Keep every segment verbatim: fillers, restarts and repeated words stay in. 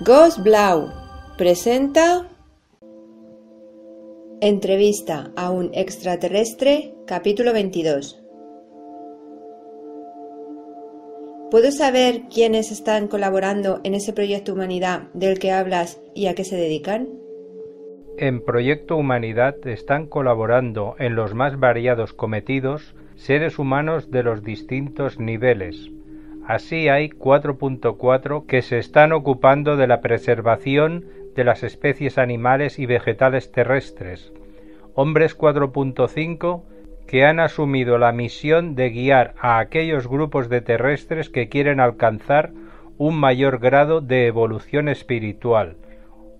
Gos Blau presenta Entrevista a un extraterrestre, capítulo veintidós. ¿Puedo saber quiénes están colaborando en ese Proyecto Humanidad del que hablas y a qué se dedican? En Proyecto Humanidad están colaborando en los más variados cometidos seres humanos de los distintos niveles. Así hay cuatro punto cuatro que se están ocupando de la preservación de las especies animales y vegetales terrestres, hombres cuatro punto cinco que han asumido la misión de guiar a aquellos grupos de terrestres que quieren alcanzar un mayor grado de evolución espiritual,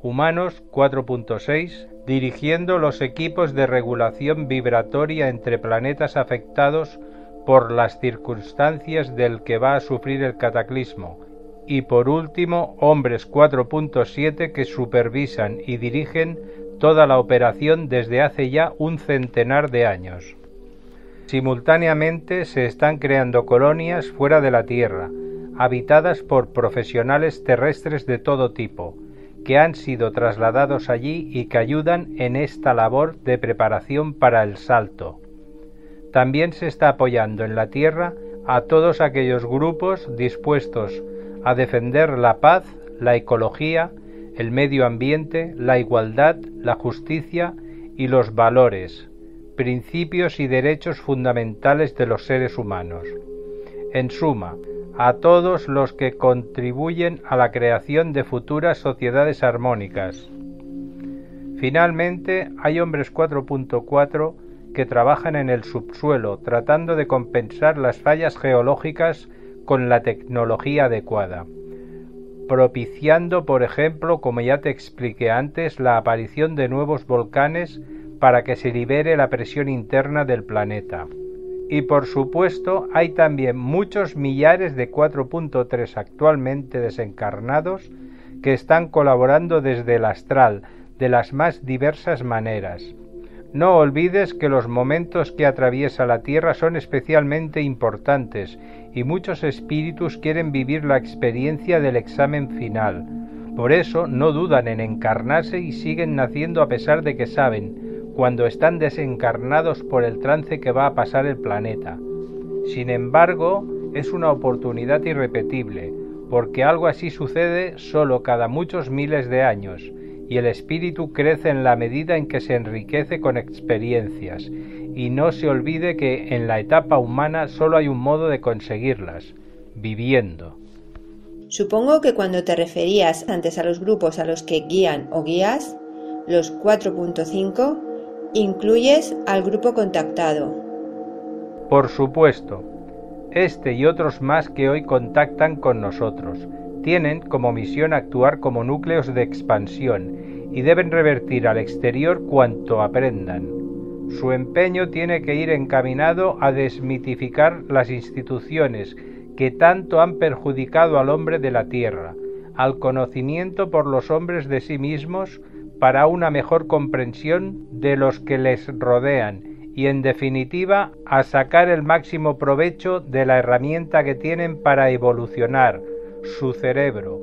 humanos cuatro punto seis dirigiendo los equipos de regulación vibratoria entre planetas afectados por las circunstancias del que va a sufrir el cataclismo, y por último hombres cuatro punto siete que supervisan y dirigen toda la operación desde hace ya un centenar de años. Simultáneamente se están creando colonias fuera de la Tierra, habitadas por profesionales terrestres de todo tipo, que han sido trasladados allí y que ayudan en esta labor de preparación para el salto. También se está apoyando en la Tierra a todos aquellos grupos dispuestos a defender la paz, la ecología, el medio ambiente, la igualdad, la justicia y los valores, principios y derechos fundamentales de los seres humanos. En suma, a todos los que contribuyen a la creación de futuras sociedades armónicas. Finalmente, hay hombres cuatro punto cuatro que trabajan en el subsuelo tratando de compensar las fallas geológicas con la tecnología adecuada, propiciando, por ejemplo, como ya te expliqué antes, la aparición de nuevos volcanes para que se libere la presión interna del planeta. Y por supuesto, hay también muchos millares de cuatro punto tres actualmente desencarnados que están colaborando desde el astral de las más diversas maneras. No olvides que los momentos que atraviesa la Tierra son especialmente importantes y muchos espíritus quieren vivir la experiencia del examen final. Por eso no dudan en encarnarse y siguen naciendo a pesar de que saben, cuando están desencarnados, por el trance que va a pasar el planeta. Sin embargo, es una oportunidad irrepetible, porque algo así sucede solo cada muchos miles de años, y el espíritu crece en la medida en que se enriquece con experiencias, y no se olvide que en la etapa humana solo hay un modo de conseguirlas: viviendo. Supongo que cuando te referías antes a los grupos a los que guían o guías, los cuatro punto cinco, incluyes al grupo contactado. Por supuesto, este y otros más que hoy contactan con nosotros tienen como misión actuar como núcleos de expansión y deben revertir al exterior cuanto aprendan. Su empeño tiene que ir encaminado a desmitificar las instituciones que tanto han perjudicado al hombre de la Tierra, al conocimiento por los hombres de sí mismos para una mejor comprensión de los que les rodean y, en definitiva, a sacar el máximo provecho de la herramienta que tienen para evolucionar, su cerebro,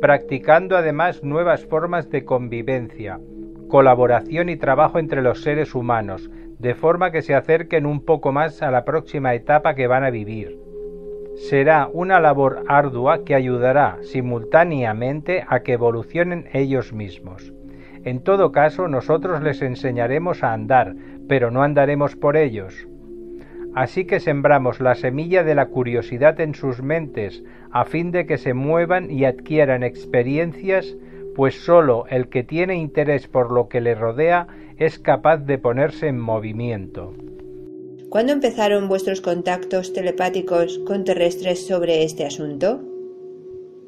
practicando además nuevas formas de convivencia, colaboración y trabajo entre los seres humanos, de forma que se acerquen un poco más a la próxima etapa que van a vivir. Será una labor ardua que ayudará simultáneamente a que evolucionen ellos mismos. En todo caso, nosotros les enseñaremos a andar, pero no andaremos por ellos. Así que sembramos la semilla de la curiosidad en sus mentes a fin de que se muevan y adquieran experiencias, pues solo el que tiene interés por lo que le rodea es capaz de ponerse en movimiento. ¿Cuándo empezaron vuestros contactos telepáticos con terrestres sobre este asunto?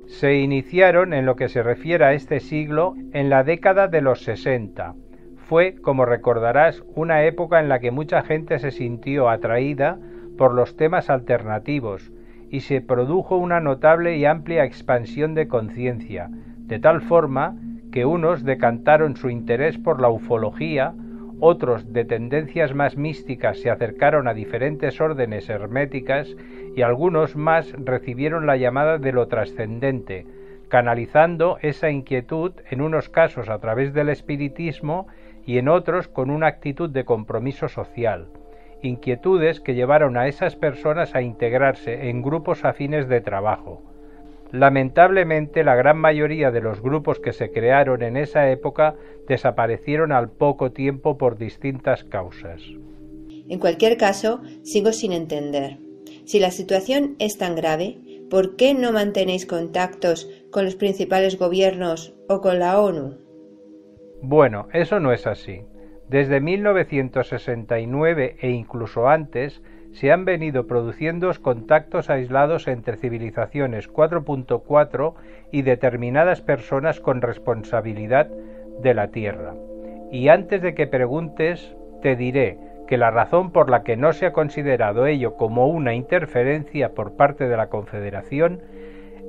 Se iniciaron, en lo que se refiere a este siglo, en la década de los sesenta. Fue, como recordarás, una época en la que mucha gente se sintió atraída por los temas alternativos y se produjo una notable y amplia expansión de conciencia, de tal forma que unos decantaron su interés por la ufología, otros de tendencias más místicas se acercaron a diferentes órdenes herméticas y algunos más recibieron la llamada de lo trascendente, canalizando esa inquietud en unos casos a través del espiritismo y en otros con una actitud de compromiso social, inquietudes que llevaron a esas personas a integrarse en grupos afines de trabajo. Lamentablemente, la gran mayoría de los grupos que se crearon en esa época desaparecieron al poco tiempo por distintas causas. En cualquier caso, sigo sin entender. Si la situación es tan grave, ¿por qué no mantenéis contactos con los principales gobiernos o con la ONU? Bueno, eso no es así. Desde mil novecientos sesenta y nueve e incluso antes, se han venido produciendo contactos aislados entre civilizaciones cuatro punto cuatro y determinadas personas con responsabilidad de la Tierra. Y antes de que preguntes, te diré que la razón por la que no se ha considerado ello como una interferencia por parte de la Confederación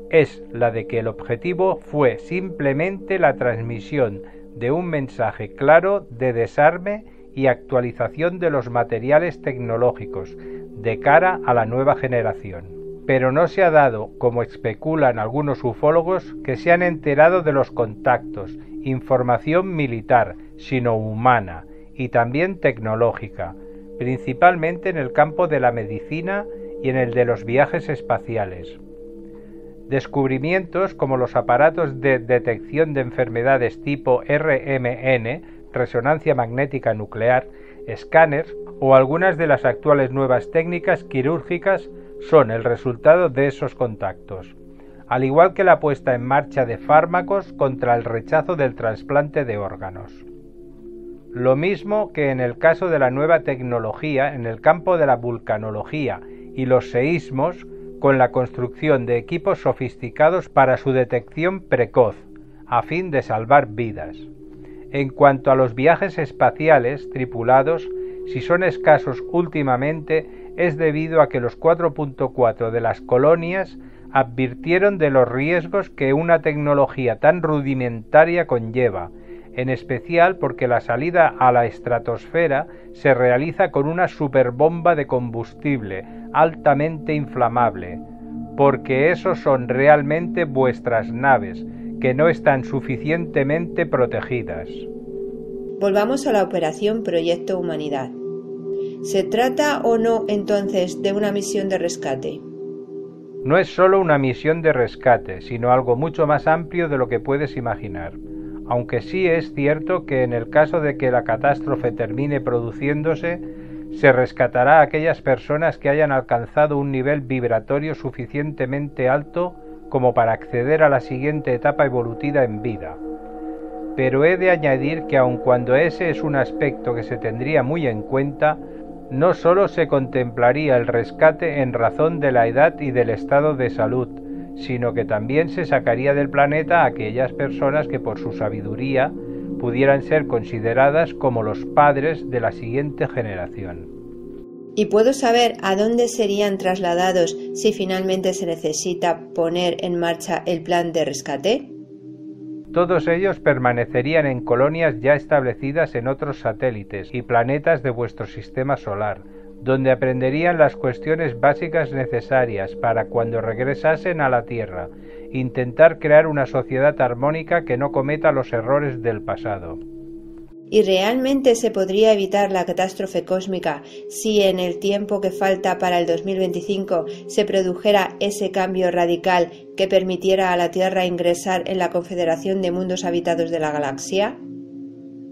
es la de que el objetivo fue simplemente la transmisión de un mensaje claro de desarme y actualización de los materiales tecnológicos de cara a la nueva generación. Pero no se ha dado, como especulan algunos ufólogos, que se han enterado de los contactos, información militar, sino humana, y también tecnológica, principalmente en el campo de la medicina y en el de los viajes espaciales. Descubrimientos como los aparatos de detección de enfermedades tipo R M N, resonancia magnética nuclear, escáneres o algunas de las actuales nuevas técnicas quirúrgicas son el resultado de esos contactos, al igual que la puesta en marcha de fármacos contra el rechazo del trasplante de órganos. Lo mismo que en el caso de la nueva tecnología en el campo de la vulcanología y los seísmos, con la construcción de equipos sofisticados para su detección precoz, a fin de salvar vidas. En cuanto a los viajes espaciales tripulados, si son escasos últimamente, es debido a que los cuatro punto cuatro de las colonias advirtieron de los riesgos que una tecnología tan rudimentaria conlleva, en especial porque la salida a la estratosfera se realiza con una superbomba de combustible altamente inflamable, porque esos son realmente vuestras naves, que no están suficientemente protegidas. Volvamos a la operación Proyecto Humanidad. ¿Se trata o no entonces de una misión de rescate? No es solo una misión de rescate, sino algo mucho más amplio de lo que puedes imaginar. Aunque sí es cierto que en el caso de que la catástrofe termine produciéndose, se rescatará a aquellas personas que hayan alcanzado un nivel vibratorio suficientemente alto como para acceder a la siguiente etapa evolutiva en vida. Pero he de añadir que aun cuando ese es un aspecto que se tendría muy en cuenta, no solo se contemplaría el rescate en razón de la edad y del estado de salud, sino que también se sacaría del planeta a aquellas personas que por su sabiduría pudieran ser consideradas como los padres de la siguiente generación. ¿Y puedo saber a dónde serían trasladados si finalmente se necesita poner en marcha el plan de rescate? Todos ellos permanecerían en colonias ya establecidas en otros satélites y planetas de vuestro sistema solar, donde aprenderían las cuestiones básicas necesarias para cuando regresasen a la Tierra, intentar crear una sociedad armónica que no cometa los errores del pasado. ¿Y realmente se podría evitar la catástrofe cósmica si en el tiempo que falta para el dos mil veinticinco se produjera ese cambio radical que permitiera a la Tierra ingresar en la Confederación de Mundos Habitados de la Galaxia?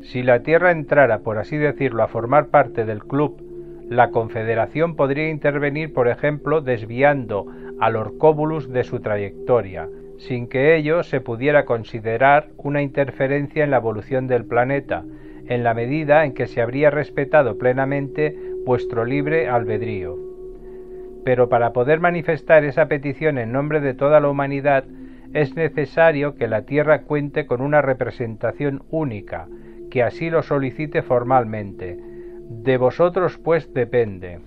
Si la Tierra entrara, por así decirlo, a formar parte del club, la Confederación podría intervenir, por ejemplo, desviando al Orcóbulus de su trayectoria, sin que ello se pudiera considerar una interferencia en la evolución del planeta, en la medida en que se habría respetado plenamente vuestro libre albedrío. Pero para poder manifestar esa petición en nombre de toda la humanidad, es necesario que la Tierra cuente con una representación única, que así lo solicite formalmente. De vosotros pues depende.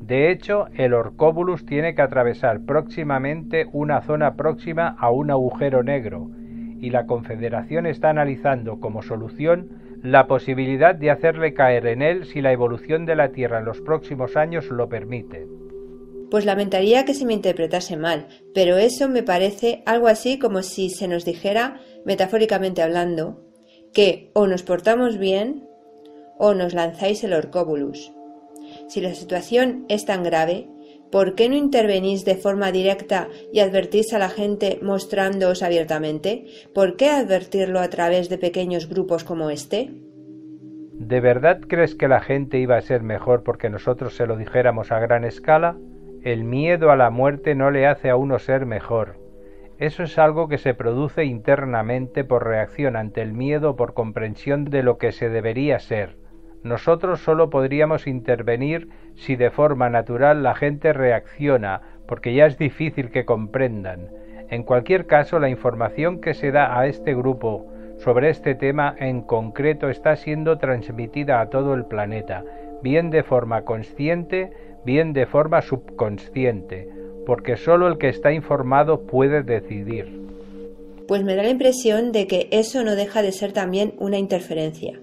De hecho, el Orcóbulus tiene que atravesar próximamente una zona próxima a un agujero negro, y la Confederación está analizando como solución la posibilidad de hacerle caer en él si la evolución de la Tierra en los próximos años lo permite. Pues lamentaría que se me interpretase mal, pero eso me parece algo así como si se nos dijera, metafóricamente hablando, que o nos portamos bien o nos lanzáis el Horcóbulus. Si la situación es tan grave, ¿por qué no intervenís de forma directa y advertís a la gente mostrándoos abiertamente? ¿Por qué advertirlo a través de pequeños grupos como este? ¿De verdad crees que la gente iba a ser mejor porque nosotros se lo dijéramos a gran escala? El miedo a la muerte no le hace a uno ser mejor. Eso es algo que se produce internamente por reacción ante el miedo o por comprensión de lo que se debería ser. Nosotros solo podríamos intervenir si de forma natural la gente reacciona, porque ya es difícil que comprendan. En cualquier caso, la información que se da a este grupo sobre este tema en concreto está siendo transmitida a todo el planeta, bien de forma consciente, bien de forma subconsciente, porque solo el que está informado puede decidir. Pues me da la impresión de que eso no deja de ser también una interferencia.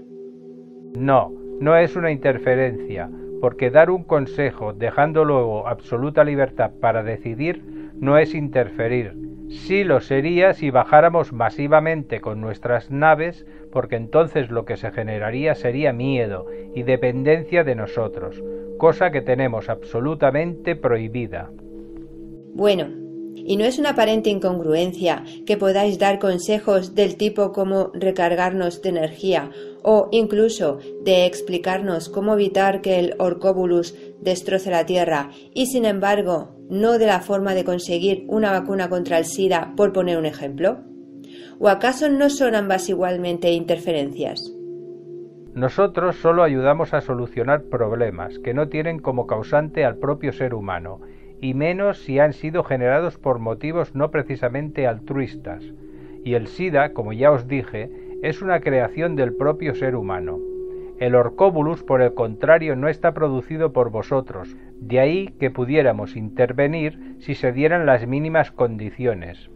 No, no es una interferencia, porque dar un consejo dejando luego absoluta libertad para decidir no es interferir. Sí lo sería si bajáramos masivamente con nuestras naves, porque entonces lo que se generaría sería miedo y dependencia de nosotros, cosa que tenemos absolutamente prohibida. Bueno, ¿y no es una aparente incongruencia que podáis dar consejos del tipo como recargarnos de energía o incluso de explicarnos cómo evitar que el Horcóbulus destroce la Tierra y, sin embargo, no de la forma de conseguir una vacuna contra el SIDA, por poner un ejemplo? ¿O acaso no son ambas igualmente interferencias? Nosotros solo ayudamos a solucionar problemas que no tienen como causante al propio ser humano, y menos si han sido generados por motivos no precisamente altruistas. Y el SIDA, como ya os dije, es una creación del propio ser humano. El Horcóbulus, por el contrario, no está producido por vosotros, de ahí que pudiéramos intervenir si se dieran las mínimas condiciones.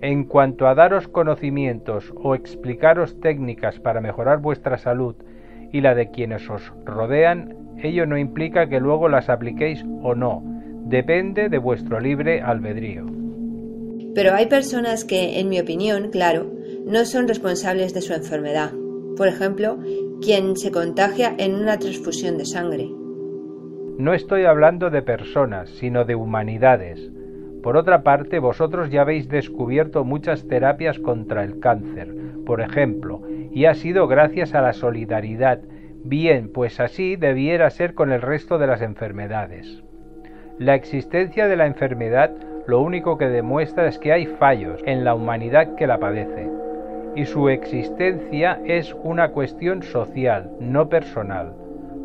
En cuanto a daros conocimientos o explicaros técnicas para mejorar vuestra salud y la de quienes os rodean, ello no implica que luego las apliquéis o no, depende de vuestro libre albedrío. Pero hay personas que, en mi opinión, claro, no son responsables de su enfermedad. Por ejemplo, quien se contagia en una transfusión de sangre. No estoy hablando de personas, sino de humanidades. Por otra parte, vosotros ya habéis descubierto muchas terapias contra el cáncer, por ejemplo, y ha sido gracias a la solidaridad. Bien, pues así debiera ser con el resto de las enfermedades. La existencia de la enfermedad lo único que demuestra es que hay fallos en la humanidad que la padece, y su existencia es una cuestión social, no personal,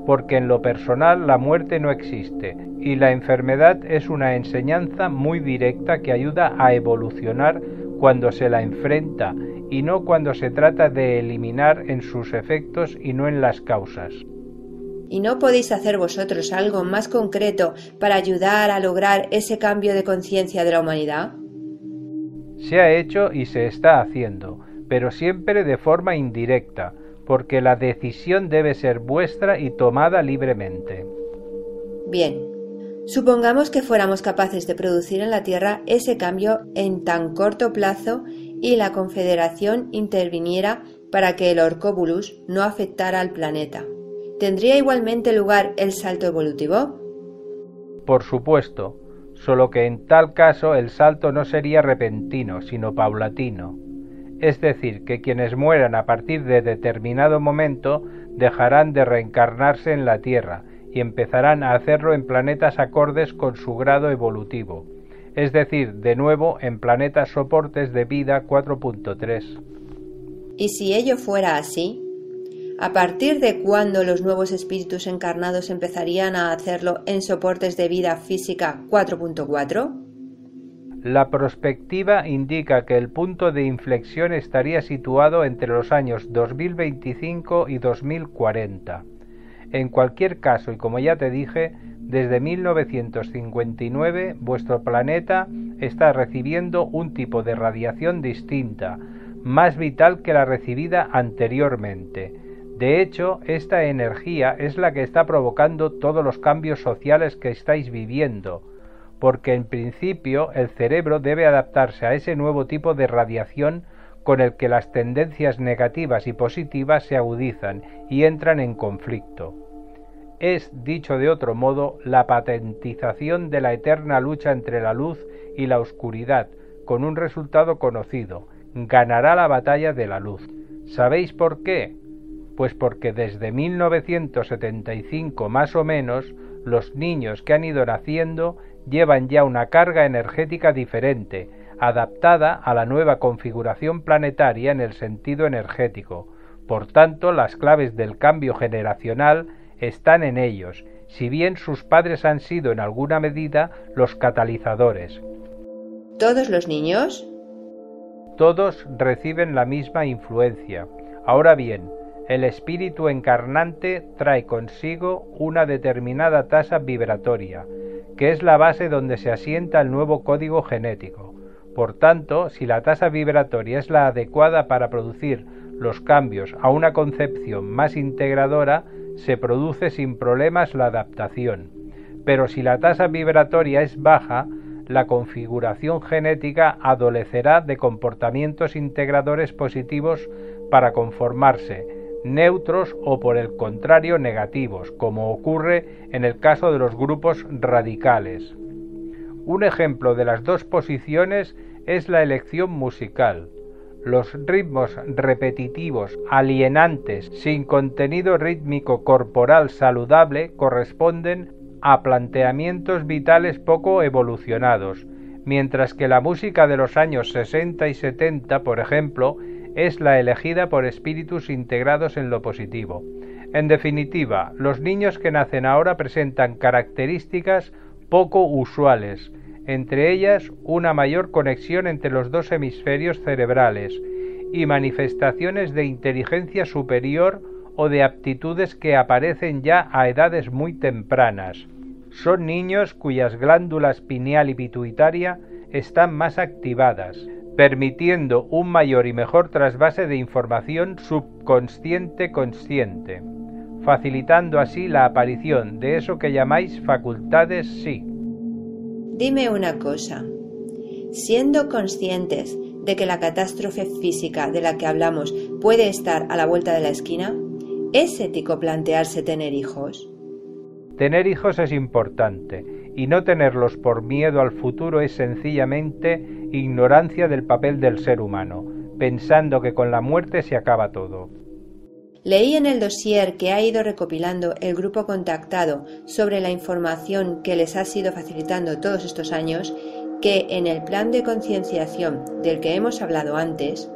porque en lo personal la muerte no existe y la enfermedad es una enseñanza muy directa que ayuda a evolucionar cuando se la enfrenta y no cuando se trata de eliminar en sus efectos y no en las causas. ¿Y no podéis hacer vosotros algo más concreto para ayudar a lograr ese cambio de conciencia de la humanidad? Se ha hecho y se está haciendo, pero siempre de forma indirecta, porque la decisión debe ser vuestra y tomada libremente. Bien, supongamos que fuéramos capaces de producir en la Tierra ese cambio en tan corto plazo y la Confederación interviniera para que el Horcóbulus no afectara al planeta. ¿Tendría igualmente lugar el salto evolutivo? Por supuesto, solo que en tal caso el salto no sería repentino, sino paulatino. Es decir, que quienes mueran a partir de determinado momento dejarán de reencarnarse en la Tierra y empezarán a hacerlo en planetas acordes con su grado evolutivo, es decir, de nuevo en planetas soportes de vida cuatro punto tres. ¿Y si ello fuera así? ¿A partir de cuándo los nuevos espíritus encarnados empezarían a hacerlo en soportes de vida física cuatro punto cuatro? La prospectiva indica que el punto de inflexión estaría situado entre los años dos mil veinticinco y dos mil cuarenta. En cualquier caso, y como ya te dije, desde mil novecientos cincuenta y nueve vuestro planeta está recibiendo un tipo de radiación distinta, más vital que la recibida anteriormente. De hecho, esta energía es la que está provocando todos los cambios sociales que estáis viviendo, porque en principio el cerebro debe adaptarse a ese nuevo tipo de radiación con el que las tendencias negativas y positivas se agudizan y entran en conflicto. Es, dicho de otro modo, la patentización de la eterna lucha entre la luz y la oscuridad, con un resultado conocido: ganará la batalla de la luz. ¿Sabéis por qué? Pues porque desde mil novecientos setenta y cinco más o menos, los niños que han ido naciendo llevan ya una carga energética diferente, adaptada a la nueva configuración planetaria en el sentido energético. Por tanto, las claves del cambio generacional están en ellos, si bien sus padres han sido en alguna medida los catalizadores. ¿Todos los niños? Todos reciben la misma influencia. Ahora bien, el espíritu encarnante trae consigo una determinada tasa vibratoria, que es la base donde se asienta el nuevo código genético. Por tanto, si la tasa vibratoria es la adecuada para producir los cambios a una concepción más integradora, se produce sin problemas la adaptación. Pero si la tasa vibratoria es baja, la configuración genética adolecerá de comportamientos integradores positivos para conformarse, neutros o por el contrario negativos, como ocurre en el caso de los grupos radicales. Un ejemplo de las dos posiciones es la elección musical. Los ritmos repetitivos, alienantes, sin contenido rítmico corporal saludable corresponden a planteamientos vitales poco evolucionados, mientras que la música de los años sesenta y setenta, por ejemplo, es la elegida por espíritus integrados en lo positivo. En definitiva, los niños que nacen ahora presentan características poco usuales, entre ellas una mayor conexión entre los dos hemisferios cerebrales y manifestaciones de inteligencia superior o de aptitudes que aparecen ya a edades muy tempranas. Son niños cuyas glándulas pineal y pituitaria están más activadas, permitiendo un mayor y mejor trasvase de información subconsciente-consciente, facilitando así la aparición de eso que llamáis facultades psí. Dime una cosa, siendo conscientes de que la catástrofe física de la que hablamos puede estar a la vuelta de la esquina, ¿es ético plantearse tener hijos? Tener hijos es importante, y no tenerlos por miedo al futuro es sencillamente ignorancia del papel del ser humano, pensando que con la muerte se acaba todo. Leí en el dossier que ha ido recopilando el grupo contactado sobre la información que les ha sido facilitando todos estos años, que en el plan de concienciación del que hemos hablado antes,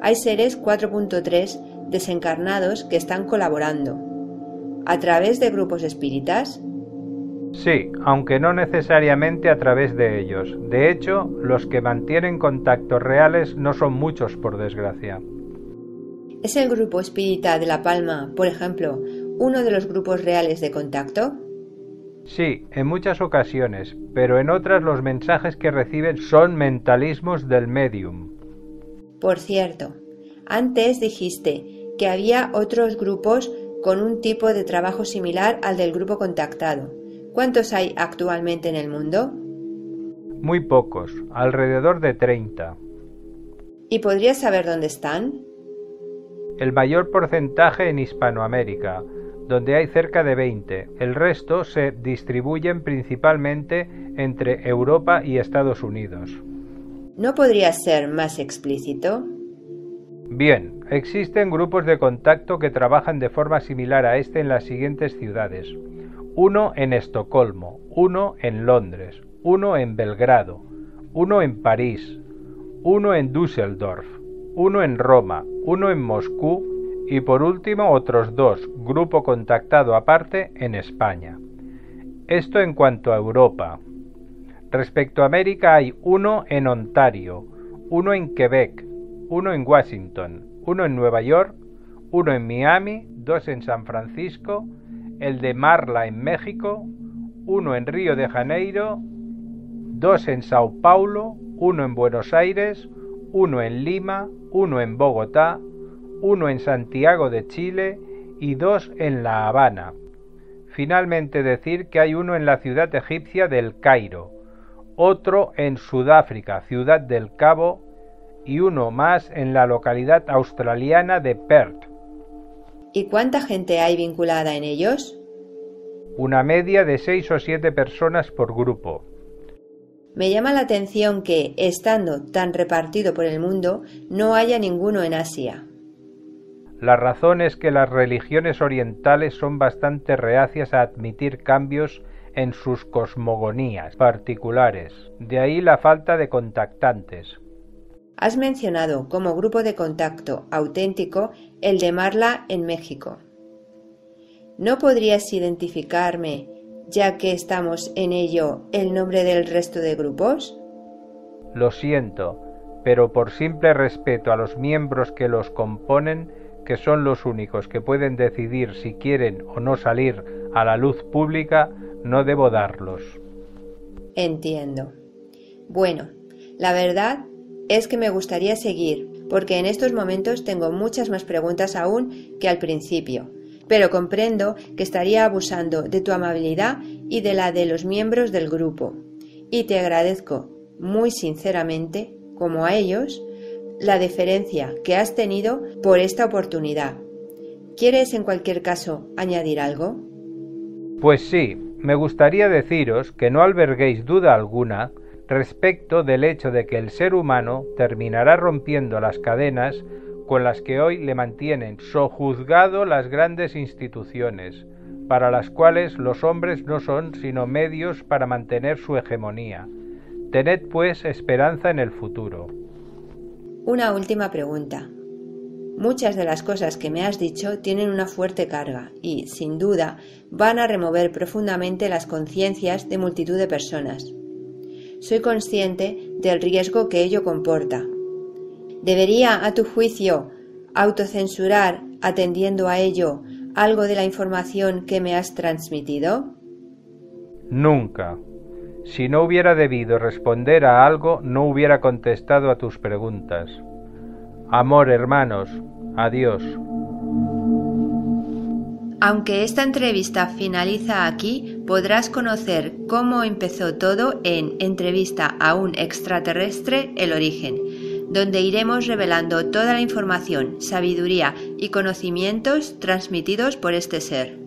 hay seres cuatro punto tres desencarnados que están colaborando. ¿A través de grupos espíritas? Sí, aunque no necesariamente a través de ellos. De hecho, los que mantienen contactos reales no son muchos, por desgracia. ¿Es el grupo espírita de La Palma, por ejemplo, uno de los grupos reales de contacto? Sí, en muchas ocasiones, pero en otras los mensajes que reciben son mentalismos del médium. Por cierto, antes dijiste que había otros grupos con un tipo de trabajo similar al del grupo contactado. ¿Cuántos hay actualmente en el mundo? Muy pocos, alrededor de treinta. ¿Y podrías saber dónde están? El mayor porcentaje en Hispanoamérica, donde hay cerca de veinte. El resto se distribuyen principalmente entre Europa y Estados Unidos. ¿No podrías ser más explícito? Bien, existen grupos de contacto que trabajan de forma similar a este en las siguientes ciudades: uno en Estocolmo, uno en Londres, uno en Belgrado, uno en París, uno en Düsseldorf, uno en Roma, uno en Moscú y por último otros dos, grupo contactado aparte, en España. Esto en cuanto a Europa. Respecto a América hay uno en Ontario, uno en Quebec, uno en Washington, uno en Nueva York, uno en Miami, dos en San Francisco, el de Marla en México, uno en Río de Janeiro, dos en Sao Paulo, uno en Buenos Aires, uno en Lima, uno en Bogotá, uno en Santiago de Chile y dos en La Habana. Finalmente decir que hay uno en la ciudad egipcia del Cairo, otro en Sudáfrica, Ciudad del Cabo, y uno más en la localidad australiana de Perth. ¿Y cuánta gente hay vinculada en ellos? Una media de seis o siete personas por grupo. Me llama la atención que, estando tan repartido por el mundo, no haya ninguno en Asia. La razón es que las religiones orientales son bastante reacias a admitir cambios en sus cosmogonías particulares, de ahí la falta de contactantes. Has mencionado como grupo de contacto auténtico el de Marla en México. ¿No podrías identificarme, ya que estamos en ello, el nombre del resto de grupos? Lo siento, pero por simple respeto a los miembros que los componen, que son los únicos que pueden decidir si quieren o no salir a la luz pública, no debo darlos. Entiendo. Bueno, la verdad es que me gustaría seguir, porque en estos momentos tengo muchas más preguntas aún que al principio, pero comprendo que estaría abusando de tu amabilidad y de la de los miembros del grupo, y te agradezco muy sinceramente, como a ellos, la deferencia que has tenido por esta oportunidad. ¿Quieres en cualquier caso añadir algo? Pues sí, me gustaría deciros que no alberguéis duda alguna respecto del hecho de que el ser humano terminará rompiendo las cadenas con las que hoy le mantienen sojuzgado las grandes instituciones, para las cuales los hombres no son sino medios para mantener su hegemonía. Tened pues esperanza en el futuro. Una última pregunta. Muchas de las cosas que me has dicho tienen una fuerte carga y, sin duda, van a remover profundamente las conciencias de multitud de personas. Soy consciente del riesgo que ello comporta. ¿Debería, a tu juicio, autocensurar, atendiendo a ello, algo de la información que me has transmitido? Nunca. Si no hubiera debido responder a algo, no hubiera contestado a tus preguntas. Amor, hermanos. Adiós. Aunque esta entrevista finaliza aquí, podrás conocer cómo empezó todo en Entrevista a un extraterrestre, el origen, donde iremos revelando toda la información, sabiduría y conocimientos transmitidos por este ser.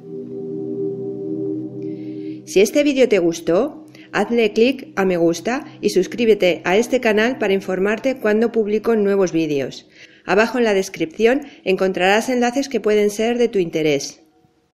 Si este vídeo te gustó, hazle clic a me gusta y suscríbete a este canal para informarte cuando publico nuevos vídeos. Abajo en la descripción encontrarás enlaces que pueden ser de tu interés.